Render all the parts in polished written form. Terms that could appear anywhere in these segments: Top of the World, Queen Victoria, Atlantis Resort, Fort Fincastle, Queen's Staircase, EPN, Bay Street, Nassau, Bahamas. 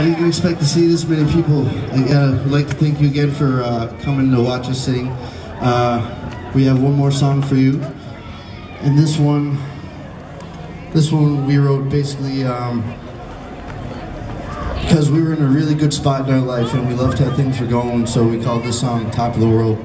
I didn't expect to see this many people. I'd like to thank you again for coming to watch us sing. We have one more song for you, and this one we wrote basically because we were in a really good spot in our life and we loved how things were going, so we called this song Top of the World.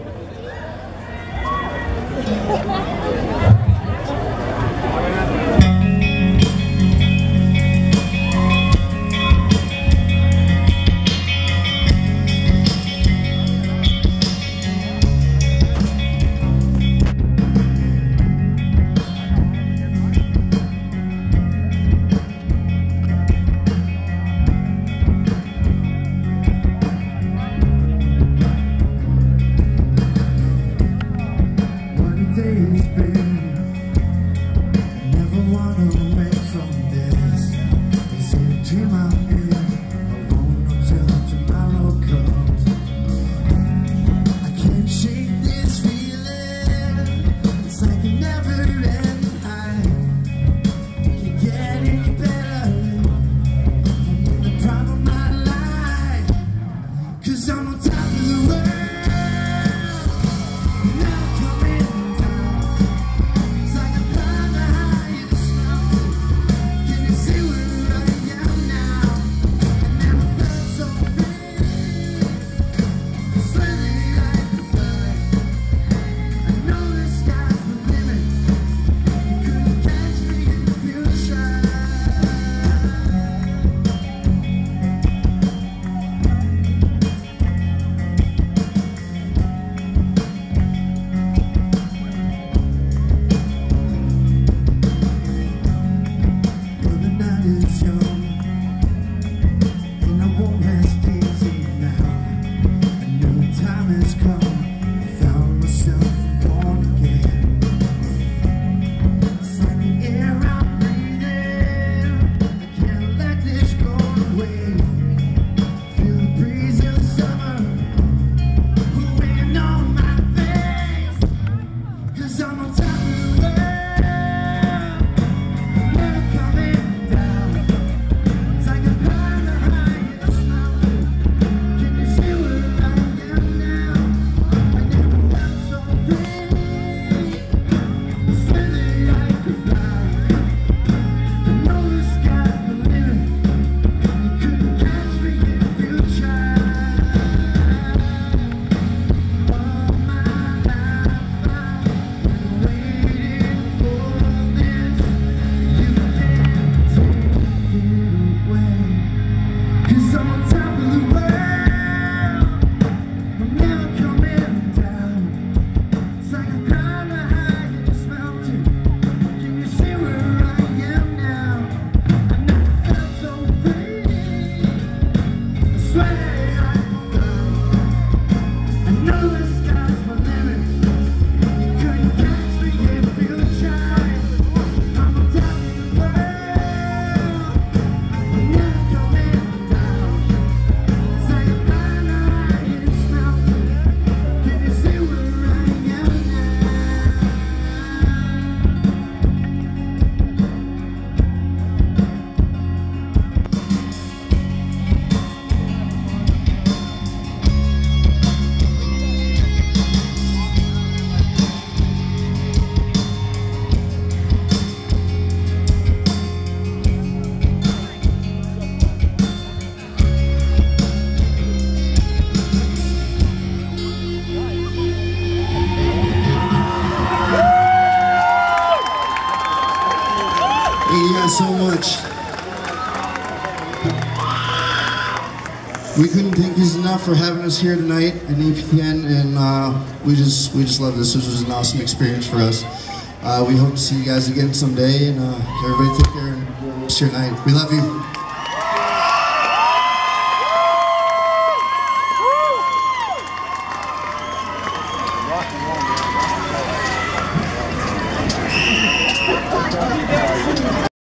Thank you guys so much. We couldn't thank you enough for having us here tonight at EPN, and we just love this. This was an awesome experience for us. We hope to see you guys again someday, and everybody take care and enjoy your night. We love you.